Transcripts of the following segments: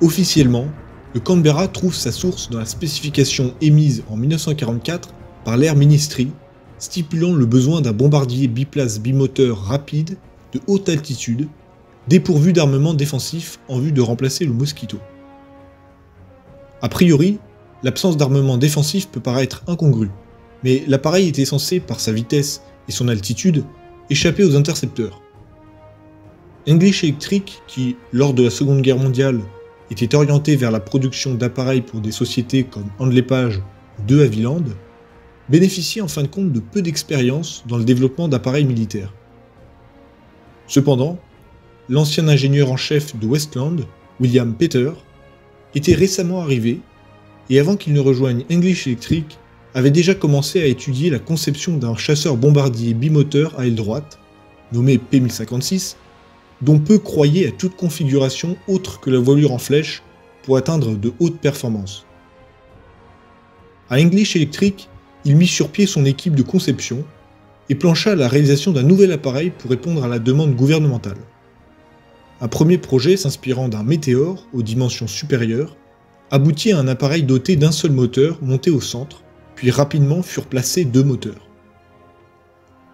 Officiellement, le Canberra trouve sa source dans la spécification émise en 1944 par l'Air Ministry, stipulant le besoin d'un bombardier biplace bimoteur rapide de haute altitude, dépourvu d'armement défensif en vue de remplacer le Mosquito. A priori, l'absence d'armement défensif peut paraître incongrue, mais l'appareil était censé, par sa vitesse et son altitude, échapper aux intercepteurs. English Electric, qui, lors de la Seconde Guerre mondiale, était orienté vers la production d'appareils pour des sociétés comme Handley Page ou De Havilland, bénéficiait en fin de compte de peu d'expérience dans le développement d'appareils militaires. Cependant, l'ancien ingénieur en chef de Westland, William Peter, était récemment arrivé et avant qu'il ne rejoigne English Electric, avait déjà commencé à étudier la conception d'un chasseur-bombardier bimoteur à aile droite, nommé P1056, dont peu croyaient à toute configuration autre que la voilure en flèche pour atteindre de hautes performances. À English Electric, il mit sur pied son équipe de conception et plancha à la réalisation d'un nouvel appareil pour répondre à la demande gouvernementale. Un premier projet s'inspirant d'un météore aux dimensions supérieures aboutit à un appareil doté d'un seul moteur monté au centre, puis rapidement furent placés deux moteurs.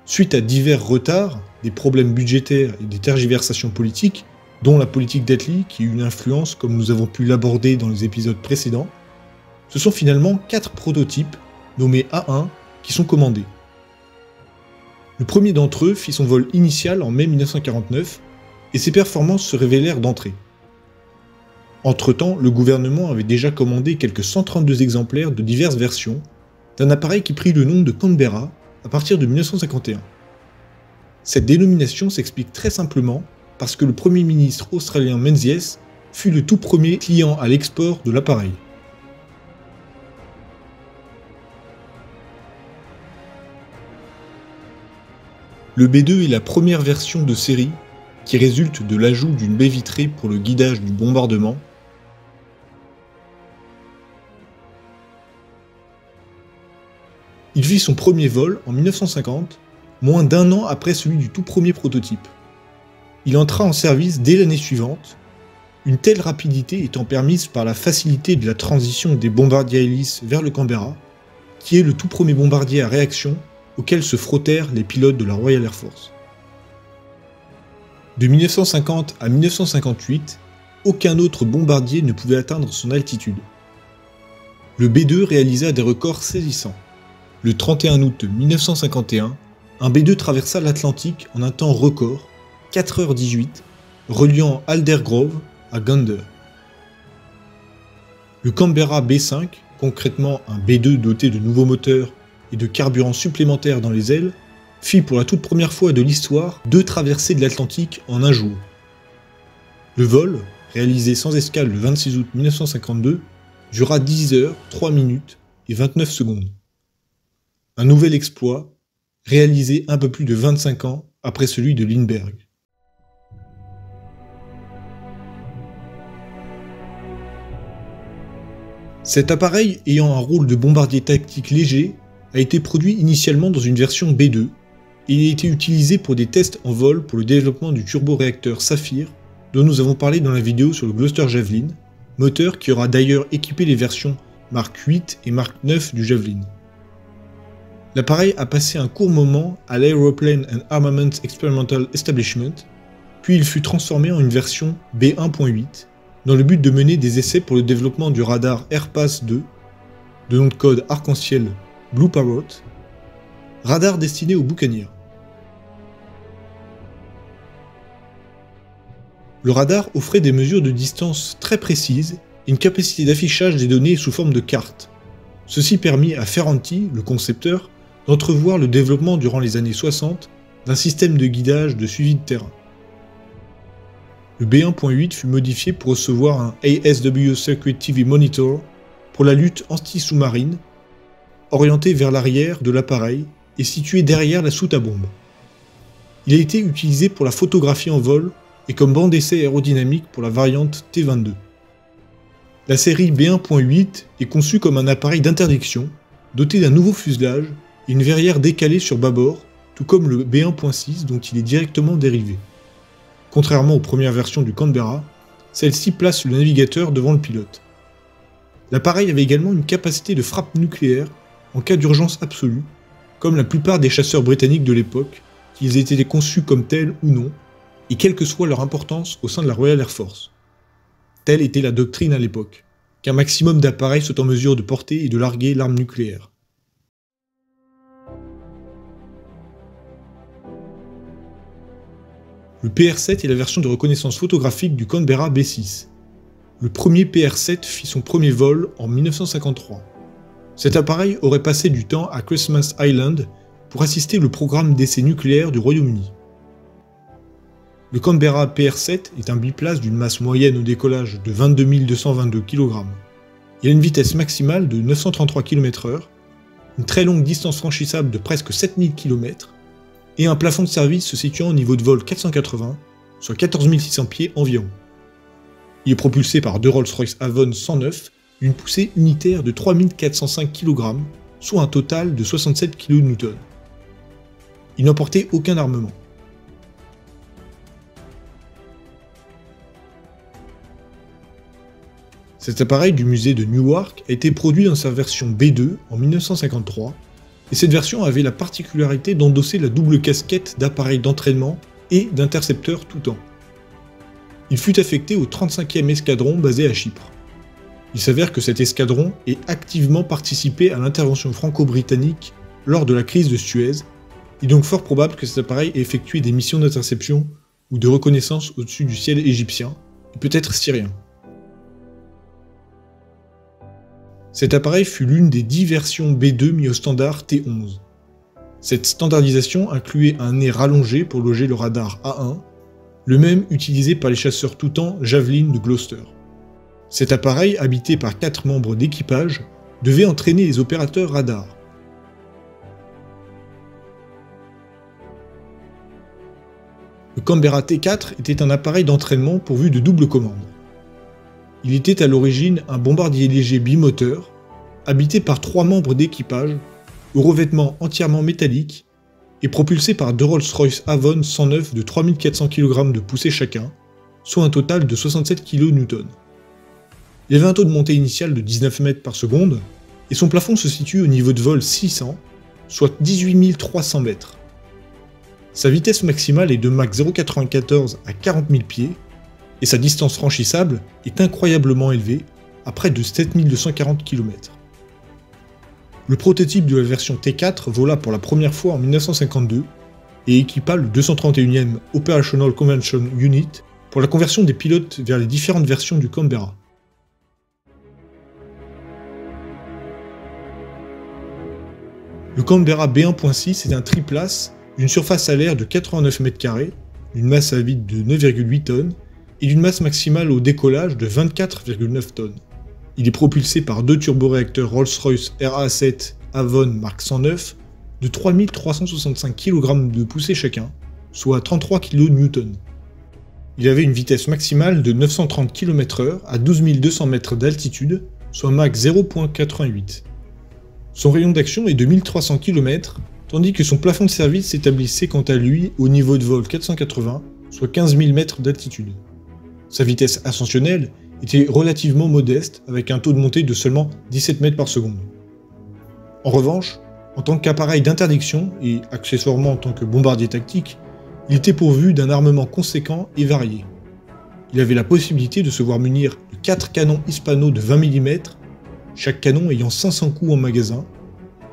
Suite à divers retards, des problèmes budgétaires et des tergiversations politiques, dont la politique d'Atlee qui eut une influence comme nous avons pu l'aborder dans les épisodes précédents, ce sont finalement quatre prototypes, nommés A1, qui sont commandés. Le premier d'entre eux fit son vol initial en mai 1949, et ses performances se révélèrent d'entrée. Entre-temps, le gouvernement avait déjà commandé quelques 132 exemplaires de diverses versions, d'un appareil qui prit le nom de Canberra à partir de 1951. Cette dénomination s'explique très simplement parce que le Premier ministre australien Menzies fut le tout premier client à l'export de l'appareil. Le B2 est la première version de série qui résulte de l'ajout d'une baie vitrée pour le guidage du bombardement. Il fit son premier vol en 1950, moins d'un an après celui du tout premier prototype. Il entra en service dès l'année suivante, une telle rapidité étant permise par la facilité de la transition des bombardiers à hélice vers le Canberra, qui est le tout premier bombardier à réaction auquel se frottèrent les pilotes de la Royal Air Force. De 1950 à 1958, aucun autre bombardier ne pouvait atteindre son altitude. Le B-2 réalisa des records saisissants. Le 31 août 1951, un B-2 traversa l'Atlantique en un temps record, 4h18, reliant Aldergrove à Gander. Le Canberra B(I)5, concrètement un B-2 doté de nouveaux moteurs et de carburant supplémentaire dans les ailes, fit pour la toute première fois de l'histoire 2 traversées de l'Atlantique en un jour. Le vol, réalisé sans escale le 26 août 1952, dura 10h, 3 minutes et 29 secondes. Un nouvel exploit, réalisé un peu plus de 25 ans après celui de Lindbergh. Cet appareil, ayant un rôle de bombardier tactique léger, a été produit initialement dans une version B2, et il a été utilisé pour des tests en vol pour le développement du turboréacteur Saphir, dont nous avons parlé dans la vidéo sur le Gloster Javelin, moteur qui aura d'ailleurs équipé les versions Mark 8 et Mark 9 du Javelin. L'appareil a passé un court moment à l'Aeroplane and Armament Experimental Establishment, puis il fut transformé en une version B1.8 dans le but de mener des essais pour le développement du radar Airpass-2, de nom de code arc-en-ciel Blue Parrot, radar destiné aux boucaniers. Le radar offrait des mesures de distance très précises et une capacité d'affichage des données sous forme de cartes. Ceci permit à Ferranti, le concepteur, d'entrevoir le développement durant les années 60 d'un système de guidage de suivi de terrain. Le B1.8 fut modifié pour recevoir un ASW Circuit TV Monitor pour la lutte anti-sous-marine, orienté vers l'arrière de l'appareil et situé derrière la soute à bombes. Il a été utilisé pour la photographie en vol et comme banc d'essai aérodynamique pour la variante T22. La série B1.8 est conçue comme un appareil d'interdiction, doté d'un nouveau fuselage et une verrière décalée sur bâbord, tout comme le B1.6 dont il est directement dérivé. Contrairement aux premières versions du Canberra, Celle-ci place le navigateur devant le pilote. L'appareil avait également une capacité de frappe nucléaire en cas d'urgence absolue, comme la plupart des chasseurs britanniques de l'époque, qu'ils aient été conçus comme tels ou non, et quelle que soit leur importance au sein de la Royal Air Force. Telle était la doctrine à l'époque, qu'un maximum d'appareils sont en mesure de porter et de larguer l'arme nucléaire. Le PR-7 est la version de reconnaissance photographique du Canberra B(I)6. Le premier PR-7 fit son premier vol en 1953. Cet appareil aurait passé du temps à Christmas Island pour assister le programme d'essai nucléaire du Royaume-Uni. Le Canberra PR-7 est un biplace d'une masse moyenne au décollage de 22 222 kg. Il a une vitesse maximale de 933 km/h, une très longue distance franchissable de presque 7000 km, et un plafond de service se situant au niveau de vol 480, soit 14 600 pieds environ. Il est propulsé par deux Rolls-Royce Avon 109 d'une poussée unitaire de 3405 kg, soit un total de 67 kN. Il n'emportait aucun armement. Cet appareil du musée de Newark a été produit dans sa version B2 en 1953, et cette version avait la particularité d'endosser la double casquette d'appareil d'entraînement et d'intercepteur tout temps. Il fut affecté au 35e escadron basé à Chypre. Il s'avère que cet escadron ait activement participé à l'intervention franco-britannique lors de la crise de Suez, et donc fort probable que cet appareil ait effectué des missions d'interception ou de reconnaissance au-dessus du ciel égyptien, et peut-être syrien. Cet appareil fut l'une des 10 versions B2 mis au standard T11. Cette standardisation incluait un nez rallongé pour loger le radar A1, le même utilisé par les chasseurs tout-temps Javelin de Gloster. Cet appareil, habité par 4 membres d'équipage, devait entraîner les opérateurs radar. Le Canberra T4 était un appareil d'entraînement pourvu de double commande. Il était à l'origine un bombardier léger bimoteur, habité par 3 membres d'équipage, au revêtement entièrement métallique, et propulsé par deux Rolls-Royce Avon 109 de 3400 kg de poussée chacun, soit un total de 67 kN. Il avait un taux de montée initial de 19 mètres par seconde, et son plafond se situe au niveau de vol 600, soit 18 300 mètres. Sa vitesse maximale est de Mach 0,94 à 40 000 pieds, et sa distance franchissable est incroyablement élevée, à près de 7240 km. Le prototype de la version T4 vola pour la première fois en 1952 et équipa le 231e Operational Convention Unit pour la conversion des pilotes vers les différentes versions du Canberra. Le Canberra B(I).6 est un triplace d'une surface à l'air de 89 m², d'une masse à vide de 9,8 tonnes, et d'une masse maximale au décollage de 24,9 tonnes. Il est propulsé par deux turboréacteurs Rolls-Royce RA7 Avon Mark 109 de 3365 kg de poussée chacun, soit 33 kN. Il avait une vitesse maximale de 930 km/h à 12 200 mètres d'altitude, soit Mach 0,88. Son rayon d'action est de 1300 km, tandis que son plafond de service s'établissait quant à lui au niveau de vol 480, soit 15 000 mètres d'altitude. Sa vitesse ascensionnelle était relativement modeste avec un taux de montée de seulement 17 mètres par seconde. En revanche, en tant qu'appareil d'interdiction et accessoirement en tant que bombardier tactique, il était pourvu d'un armement conséquent et varié. Il avait la possibilité de se voir munir de 4 canons Hispano de 20 mm, chaque canon ayant 500 coups en magasin,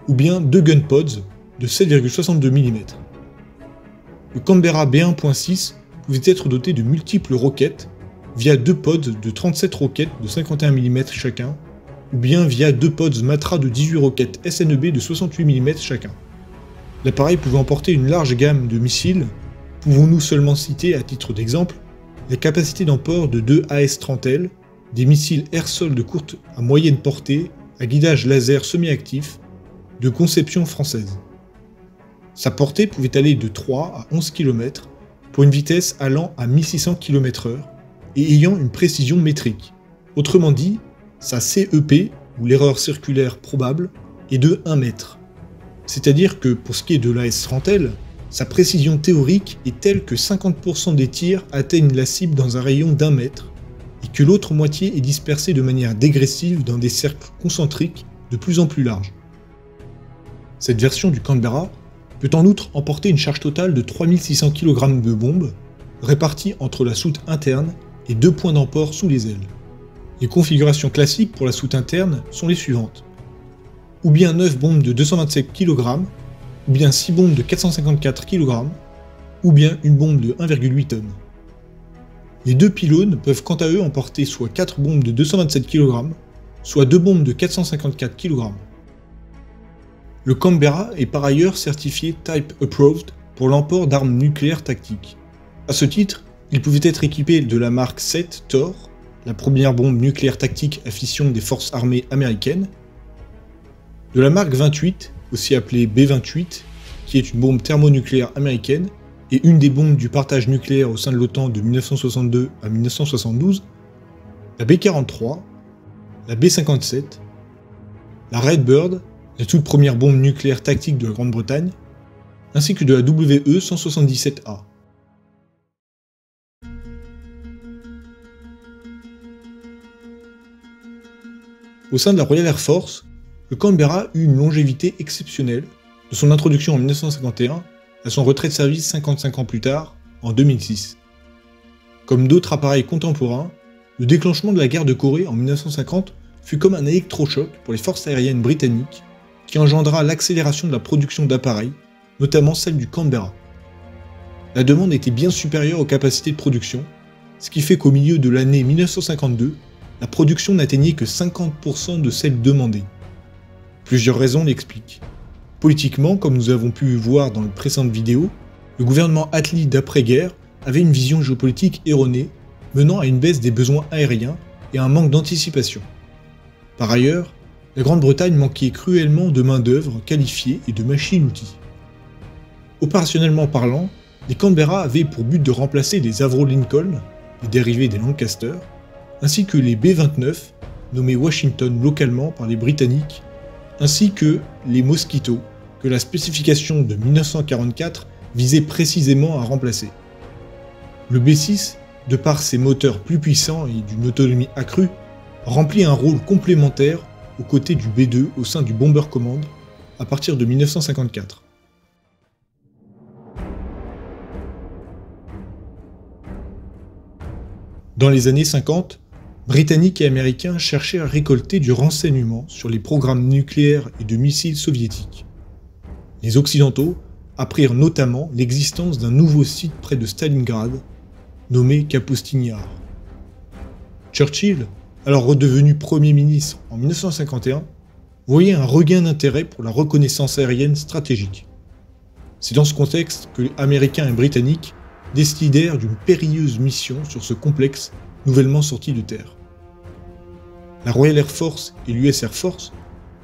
ou bien 2 gunpods de 7,62 mm. Le Canberra B(I).6 pouvait être doté de multiples roquettes, via 2 pods de 37 roquettes de 51 mm chacun, ou bien via 2 pods Matra de 18 roquettes SNEB de 68 mm chacun. L'appareil pouvait emporter une large gamme de missiles, pouvons-nous seulement citer à titre d'exemple la capacité d'emport de 2 AS-30L, des missiles air-sol de courte à moyenne portée à guidage laser semi-actif, de conception française. Sa portée pouvait aller de 3 à 11 km pour une vitesse allant à 1600 km/h, et ayant une précision métrique. Autrement dit, sa CEP, ou l'erreur circulaire probable, est de 1 mètre. C'est-à-dire que pour ce qui est de l'AS-30L, sa précision théorique est telle que 50% des tirs atteignent la cible dans un rayon d'1 mètre, et que l'autre moitié est dispersée de manière dégressive dans des cercles concentriques de plus en plus larges. Cette version du Canberra peut en outre emporter une charge totale de 3600 kg de bombes, réparties entre la soute interne et deux points d'emport sous les ailes. Les configurations classiques pour la soute interne sont les suivantes. Ou bien 9 bombes de 227 kg, ou bien 6 bombes de 454 kg, ou bien une bombe de 1,8 tonnes. Les deux pylônes peuvent quant à eux emporter soit 4 bombes de 227 kg, soit 2 bombes de 454 kg. Le Canberra est par ailleurs certifié Type Approved pour l'emport d'armes nucléaires tactiques. A ce titre, il pouvait être équipé de la marque 7 Thor, la première bombe nucléaire tactique à fission des forces armées américaines, de la marque 28, aussi appelée B-28, qui est une bombe thermonucléaire américaine et une des bombes du partage nucléaire au sein de l'OTAN de 1962 à 1972, la B-43, la B-57, la Redbird, la toute première bombe nucléaire tactique de la Grande-Bretagne, ainsi que de la WE-177A. Au sein de la Royal Air Force, le Canberra eut une longévité exceptionnelle, de son introduction en 1951 à son retrait de service 55 ans plus tard, en 2006. Comme d'autres appareils contemporains, le déclenchement de la guerre de Corée en 1950 fut comme un électrochoc pour les forces aériennes britanniques qui engendra l'accélération de la production d'appareils, notamment celle du Canberra. La demande était bien supérieure aux capacités de production, ce qui fait qu'au milieu de l'année 1952, la production n'atteignait que 50% de celle demandée. Plusieurs raisons l'expliquent. Politiquement, comme nous avons pu voir dans les précédentes vidéos, le gouvernement Attlee d'après-guerre avait une vision géopolitique erronée, menant à une baisse des besoins aériens et à un manque d'anticipation. Par ailleurs, la Grande-Bretagne manquait cruellement de main-d'œuvre qualifiée et de machines-outils. Opérationnellement parlant, les Canberra avaient pour but de remplacer les Avro Lincoln, les dérivés des Lancaster, ainsi que les B-29, nommés Washington localement par les Britanniques, ainsi que les Mosquito, que la spécification de 1944 visait précisément à remplacer. Le B-6, de par ses moteurs plus puissants et d'une autonomie accrue, remplit un rôle complémentaire aux côtés du B-2 au sein du Bomber Command à partir de 1954. Dans les années 50, Britanniques et Américains cherchaient à récolter du renseignement sur les programmes nucléaires et de missiles soviétiques. Les Occidentaux apprirent notamment l'existence d'un nouveau site près de Stalingrad, nommé Kapustin Yar. Churchill, alors redevenu Premier ministre en 1951, voyait un regain d'intérêt pour la reconnaissance aérienne stratégique. C'est dans ce contexte que les Américains et Britanniques décidèrent d'une périlleuse mission sur ce complexe nouvellement sorti de terre. La Royal Air Force et l'US Air Force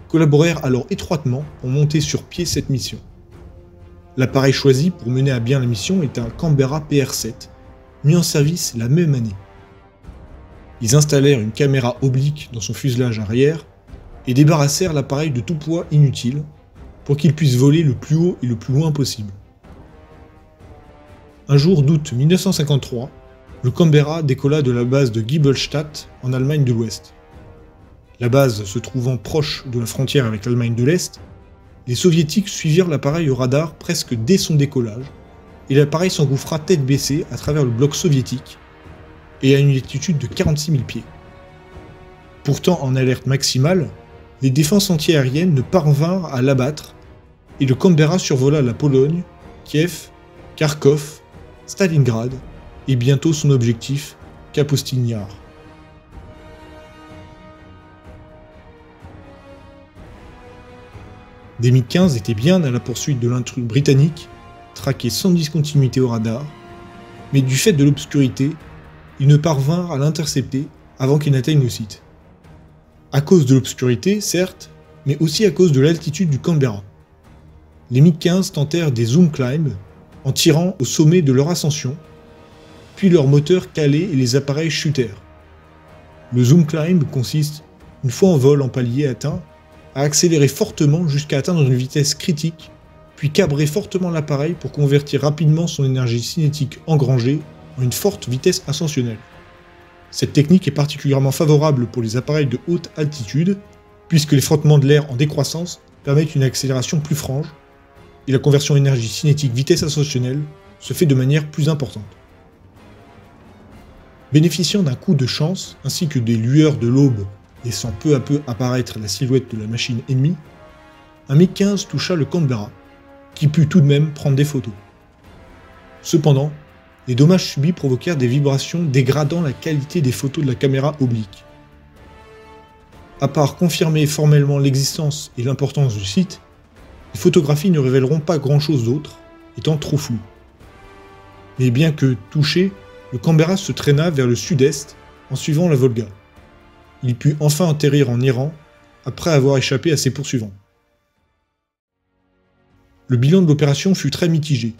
collaborèrent alors étroitement pour monter sur pied cette mission. L'appareil choisi pour mener à bien la mission est un Canberra PR-7, mis en service la même année. Ils installèrent une caméra oblique dans son fuselage arrière et débarrassèrent l'appareil de tout poids inutile pour qu'il puisse voler le plus haut et le plus loin possible. Un jour d'août 1953, le Canberra décolla de la base de Giebelstadt en Allemagne de l'Ouest. La base se trouvant proche de la frontière avec l'Allemagne de l'Est, les Soviétiques suivirent l'appareil au radar presque dès son décollage et l'appareil s'engouffra tête baissée à travers le bloc soviétique et à une altitude de 46 000 pieds. Pourtant en alerte maximale, les défenses antiaériennes ne parvinrent à l'abattre et le Canberra survola la Pologne, Kiev, Kharkov, Stalingrad, et bientôt son objectif, Kapustin Yar. Des MiG-15 étaient bien à la poursuite de l'intrus britannique, traqués sans discontinuité au radar, mais du fait de l'obscurité, ils ne parvinrent à l'intercepter avant qu'il n'atteigne le site. À cause de l'obscurité, certes, mais aussi à cause de l'altitude du Canberra. Les MiG-15 tentèrent des zoom climbs en tirant au sommet de leur ascension, puis leurs moteurs calaient et les appareils chutèrent. Le zoom climb consiste, une fois en vol en palier atteint, à accélérer fortement jusqu'à atteindre une vitesse critique, puis cabrer fortement l'appareil pour convertir rapidement son énergie cinétique engrangée en une forte vitesse ascensionnelle. Cette technique est particulièrement favorable pour les appareils de haute altitude, puisque les frottements de l'air en décroissance permettent une accélération plus franche, et la conversion énergie cinétique-vitesse associationnelle se fait de manière plus importante. Bénéficiant d'un coup de chance, ainsi que des lueurs de l'aube laissant peu à peu apparaître la silhouette de la machine ennemie, un MiG-15 toucha le Canberra, qui put tout de même prendre des photos. Cependant, les dommages subis provoquèrent des vibrations dégradant la qualité des photos de la caméra oblique. À part confirmer formellement l'existence et l'importance du site, les photographies ne révéleront pas grand-chose d'autre, étant trop floues. Mais bien que touché, le Canberra se traîna vers le sud-est en suivant la Volga. Il put enfin atterrir en Iran après avoir échappé à ses poursuivants. Le bilan de l'opération fut très mitigé.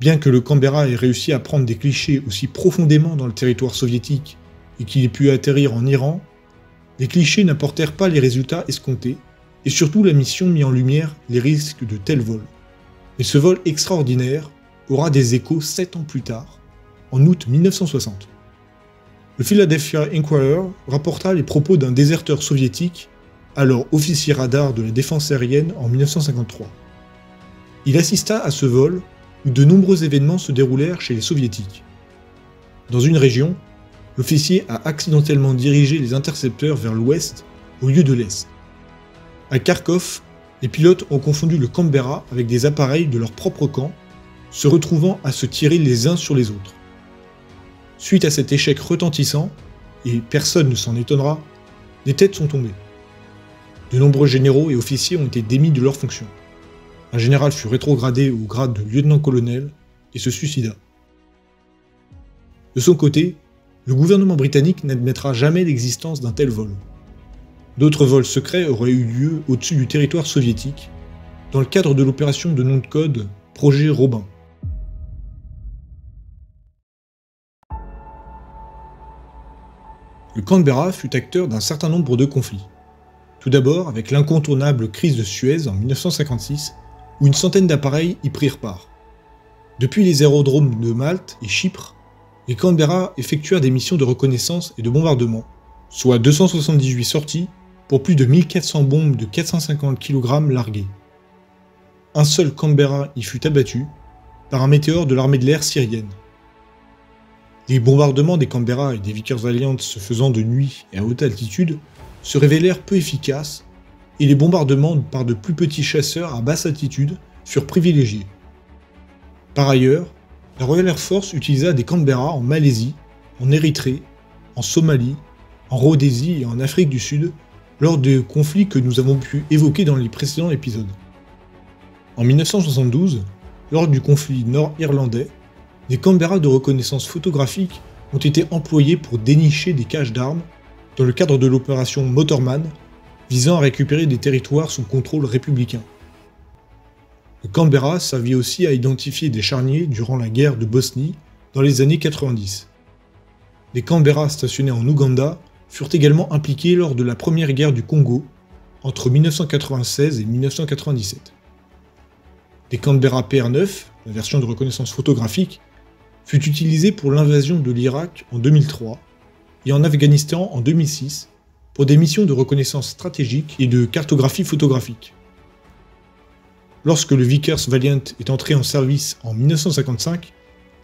Bien que le Canberra ait réussi à prendre des clichés aussi profondément dans le territoire soviétique et qu'il ait pu atterrir en Iran, les clichés n'apportèrent pas les résultats escomptés et surtout la mission mit en lumière les risques de tels vols. Mais ce vol extraordinaire aura des échos 7 ans plus tard, en août 1960. Le Philadelphia Inquirer rapporta les propos d'un déserteur soviétique, alors officier radar de la défense aérienne en 1953. Il assista à ce vol où de nombreux événements se déroulèrent chez les soviétiques. Dans une région, l'officier a accidentellement dirigé les intercepteurs vers l'ouest au lieu de l'est. À Kharkov, les pilotes ont confondu le Canberra avec des appareils de leur propre camp, se retrouvant à se tirer les uns sur les autres. Suite à cet échec retentissant, et personne ne s'en étonnera, des têtes sont tombées. De nombreux généraux et officiers ont été démis de leurs fonctions. Un général fut rétrogradé au grade de lieutenant-colonel et se suicida. De son côté, le gouvernement britannique n'admettra jamais l'existence d'un tel vol. D'autres vols secrets auraient eu lieu au-dessus du territoire soviétique, dans le cadre de l'opération de nom de code Projet Robin. Le Canberra fut acteur d'un certain nombre de conflits. Tout d'abord avec l'incontournable crise de Suez en 1956, où une centaine d'appareils y prirent part. Depuis les aérodromes de Malte et Chypre, les Canberra effectuèrent des missions de reconnaissance et de bombardement, soit 278 sorties pour plus de 1400 bombes de 450 kg larguées. Un seul Canberra y fut abattu par un météore de l'armée de l'air syrienne. Les bombardements des Canberra et des Vickers Valiant se faisant de nuit et à haute altitude se révélèrent peu efficaces et les bombardements par de plus petits chasseurs à basse altitude furent privilégiés. Par ailleurs, la Royal Air Force utilisa des Canberra en Malaisie, en Érythrée, en Somalie, en Rhodésie et en Afrique du Sud lors des conflits que nous avons pu évoquer dans les précédents épisodes. En 1972, lors du conflit nord-irlandais, des Canberra de reconnaissance photographique ont été employés pour dénicher des caches d'armes dans le cadre de l'opération Motorman, visant à récupérer des territoires sous contrôle républicain. Le Canberra servit aussi à identifier des charniers durant la guerre de Bosnie dans les années 90. Des Canberra stationnés en Ouganda furent également impliqués lors de la première guerre du Congo entre 1996 et 1997. Des Canberra PR9, la version de reconnaissance photographique, fut utilisé pour l'invasion de l'Irak en 2003 et en Afghanistan en 2006 pour des missions de reconnaissance stratégique et de cartographie photographique. Lorsque le Vickers Valiant est entré en service en 1955,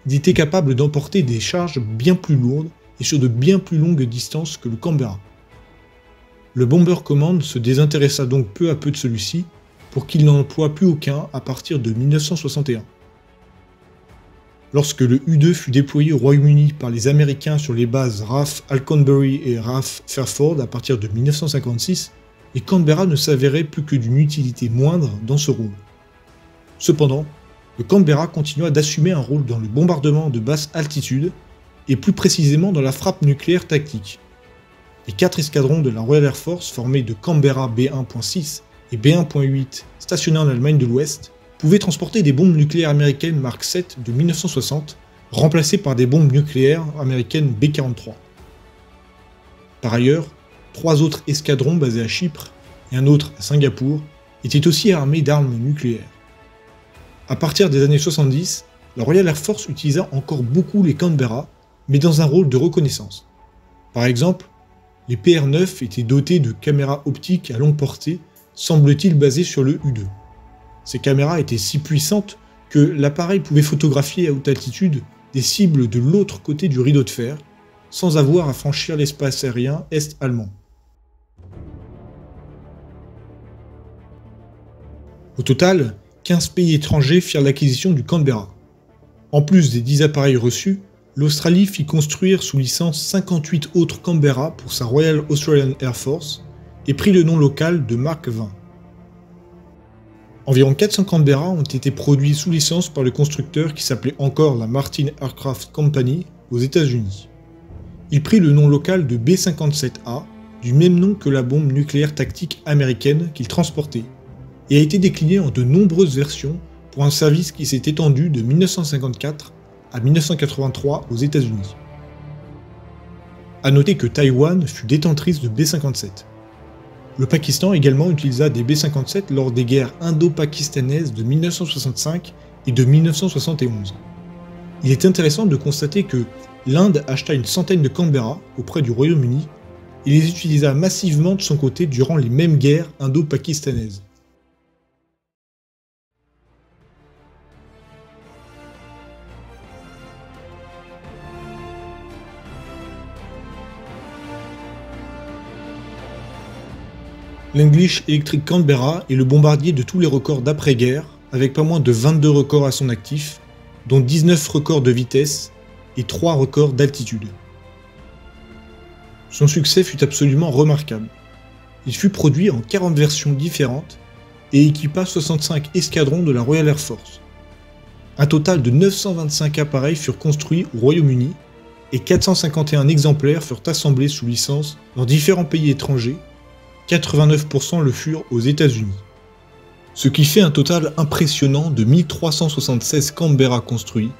il était capable d'emporter des charges bien plus lourdes et sur de bien plus longues distances que le Canberra. Le Bomber Command se désintéressa donc peu à peu de celui-ci pour qu'il n'en emploie plus aucun à partir de 1961. Lorsque le U-2 fut déployé au Royaume-Uni par les Américains sur les bases RAF Alconbury et RAF Fairford à partir de 1956, les Canberra ne s'avéraient plus que d'une utilité moindre dans ce rôle. Cependant, le Canberra continua d'assumer un rôle dans le bombardement de basse altitude et plus précisément dans la frappe nucléaire tactique. Les 4 escadrons de la Royal Air Force formés de Canberra B(I).6 et B(I).8 stationnés en Allemagne de l'Ouest pouvaient transporter des bombes nucléaires américaines Mark 7 de 1960, remplacées par des bombes nucléaires américaines B-43. Par ailleurs, 3 autres escadrons basés à Chypre et un autre à Singapour étaient aussi armés d'armes nucléaires. À partir des années 70, la Royal Air Force utilisa encore beaucoup les Canberra, mais dans un rôle de reconnaissance. Par exemple, les PR-9 étaient dotés de caméras optiques à longue portée, semble-t-il basées sur le U-2. Ces caméras étaient si puissantes que l'appareil pouvait photographier à haute altitude des cibles de l'autre côté du rideau de fer, sans avoir à franchir l'espace aérien est-allemand. Au total, 15 pays étrangers firent l'acquisition du Canberra. En plus des 10 appareils reçus, l'Australie fit construire sous licence 58 autres Canberra pour sa Royal Australian Air Force et prit le nom local de Mark 20. Environ 400 Canberra ont été produits sous licence par le constructeur qui s'appelait encore la Martin Aircraft Company aux États-Unis. Il prit le nom local de B-57A, du même nom que la bombe nucléaire tactique américaine qu'il transportait, et a été décliné en de nombreuses versions pour un service qui s'est étendu de 1954 à 1983 aux États-Unis. A noter que Taïwan fut détentrice de B-57. Le Pakistan également utilisa des B-57 lors des guerres indo-pakistanaises de 1965 et de 1971. Il est intéressant de constater que l'Inde acheta une centaine de Canberra auprès du Royaume-Uni et les utilisa massivement de son côté durant les mêmes guerres indo-pakistanaises. L'English Electric Canberra est le bombardier de tous les records d'après-guerre, avec pas moins de 22 records à son actif, dont 19 records de vitesse et 3 records d'altitude. Son succès fut absolument remarquable. Il fut produit en 40 versions différentes et équipa 65 escadrons de la Royal Air Force. Un total de 925 appareils furent construits au Royaume-Uni et 451 exemplaires furent assemblés sous licence dans différents pays étrangers. 89% le furent aux États-Unis. Ce qui fait un total impressionnant de 1376 Canberra construits,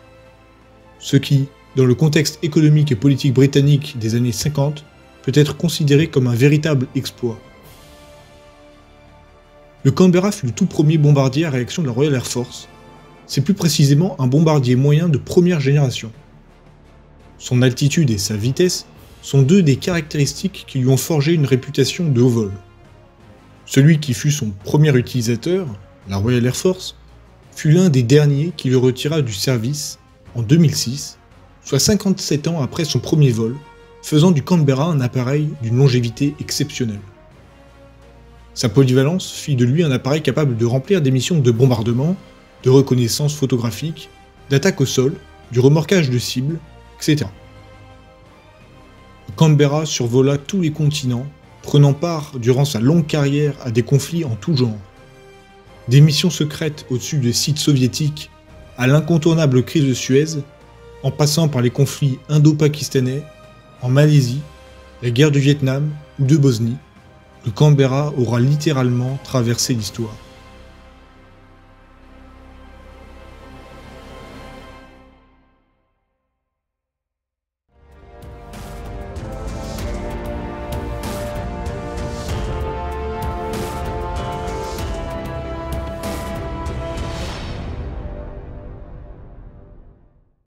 ce qui, dans le contexte économique et politique britannique des années 50, peut être considéré comme un véritable exploit. Le Canberra fut le tout premier bombardier à réaction de la Royal Air Force. C'est plus précisément un bombardier moyen de première génération. Son altitude et sa vitesse sont deux des caractéristiques qui lui ont forgé une réputation de haut vol. Celui qui fut son premier utilisateur, la Royal Air Force, fut l'un des derniers qui le retira du service en 2006, soit 57 ans après son premier vol, faisant du Canberra un appareil d'une longévité exceptionnelle. Sa polyvalence fit de lui un appareil capable de remplir des missions de bombardement, de reconnaissance photographique, d'attaque au sol, du remorquage de cibles, etc. Canberra survola tous les continents, prenant part durant sa longue carrière à des conflits en tout genre. Des missions secrètes au-dessus des sites soviétiques, à l'incontournable Crise de Suez, en passant par les conflits indo-pakistanais, en Malaisie, la guerre du Vietnam ou de Bosnie, le Canberra aura littéralement traversé l'histoire.